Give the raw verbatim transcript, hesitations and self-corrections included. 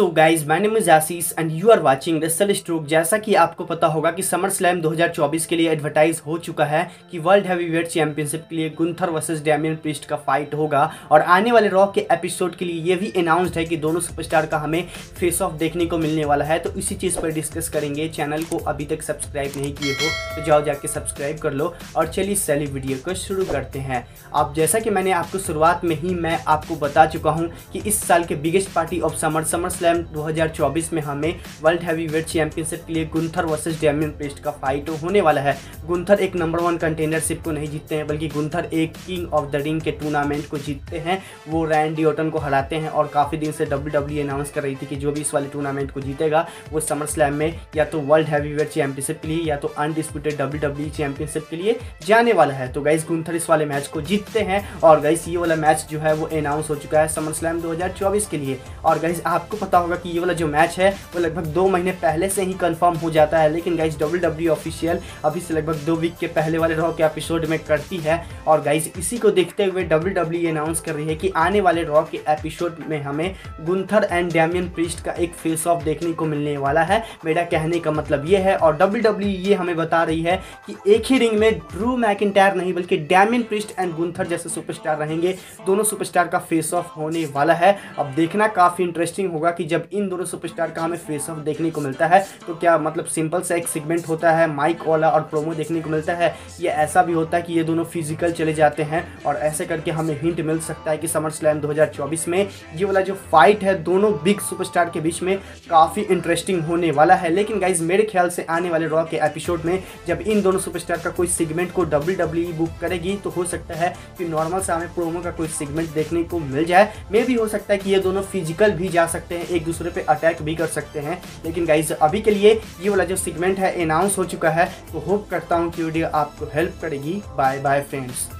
So guys my name is Ashish and you are watching wrestle stroke. जैसा कि आपको पता होगा कि समर स्लैम दो हज़ार चौबीस के लिए एडवर्टाइज हो चुका है कि वर्ल्ड हैवीवेट चैंपियनशिप के लिए गुंथर वर्सेस डेमियन प्रीस्ट का फाइट होगा और आने वाले रॉ के एपिसोड के लिए ये भी अनाउंस्ड है कि दोनों सुपरस्टार का हमें फेस ऑफ देखने को मिलने वाला है। तो इसी चीज़ पर डिस्कस करेंगे। चैनल को अभी तक सब्सक्राइब नहीं किए हो तो जाओ जाके सब्सक्राइब कर लो और चलिए सैली वीडियो को शुरू करते हैं। आप जैसा कि मैंने आपको शुरुआत में ही मैं आपको बता चुका हूँ कि इस साल के biggest party of summer SummerSlam दो हज़ार चौबीस में हमें वर्ल्ड हैवीवेट चैंपियनशिप के लिए गुंथर वर्सेस डेमियन प्रीस्ट का फाइट होने वाला है। गुंथर एक नंबर वन कंटेंडरशिप को नहीं जीतते हैं बल्कि गुंथर एक किंग ऑफ द रिंग के टूर्नामेंट को जीतते हैं। वो रैंडी ऑर्टन को हराते हैं और काफ़ी दिन से डब्ल्यू डब्ल्यू अनाउंस कर रही थी कि जो भी इस वाले टूर्नामेंट को जीतेगा वो समर स्लैम में या तो वर्ल्ड हैवीवेट चैंपियनशिप के लिए या तो अनडिस्प्यूटेड डब्ल्यू डब्ल्यू चैंपियनशिप के लिए जाने वाला है। तो गाइस गुंथर इस वाले मैच को जीतते हैं और गाइस ये वाला मैच जो है वो अनाउंस हो चुका है समर स्लैम दो हज़ार चौबीस के लिए। और गाइस आपको पता होगा कि ये वाला जो मैच है वो लगभग दो महीने पहले से ही कंफर्म हो जाता है, लेकिन गाइस डब्ल्यू डब्ल्यू ऑफिशियल अभी से लगभग दो वीक के पहले वाले रॉ के एपिसोड में करती है। और गाइस इसी को देखते हुए डब्ल्यू डब्ल्यू अनाउंस कर रही है कि आने वाले रॉ के एपिसोड में हमें गुंथर एंड डेमियन प्रीस्ट का एक फेस ऑफ देखने को मिलने वाला है। मेरा कहने का मतलब ये है और डब्ल्यू डब्ल्यू ये हमें बता रही है कि एक ही रिंग में ड्रू मैकिंटायर नहीं बल्कि डेमियन प्रीस्ट एंड गुंथर जैसे सुपरस्टार रहेंगे। दोनों सुपरस्टार का फेस ऑफ होने वाला है। अब देखना काफ़ी इंटरेस्टिंग होगा कि जब इन दोनों सुपरस्टार का हमें फेस ऑफ देखने को मिलता है तो क्या मतलब सिंपल सा एक सेगमेंट होता है माइक वाला और प्रोमो देखने को मिलता है, या ऐसा भी होता है कि ये दोनों फिजिकल चले जाते हैं। और ऐसे करके हमें हिंट मिल सकता है कि समर स्लैम दो हज़ार चौबीस में ये वाला जो फाइट है दोनों बिग सुपरस्टार के बीच में काफ़ी इंटरेस्टिंग होने वाला है। लेकिन गाइज मेरे ख्याल से आने वाले रॉ के एपिसोड में जब इन दोनों सुपरस्टार का कोई सेगमेंट को डब्ल्यू डब्ल्यू बुक करेगी तो हो सकता है कि नॉर्मल से हमें प्रोमो का कोई सेगमेंट देखने को मिल जाए। मे भी हो सकता है कि ये दोनों फिजिकल भी जा सकते हैं, एक दूसरे पे अटैक भी कर सकते हैं। लेकिन गाइज अभी के लिए ये वाला जो सेगमेंट है अनाउंस हो चुका है। तो होप करता हूँ कि वीडियो आपको हेल्प करेगी। Bye bye friends.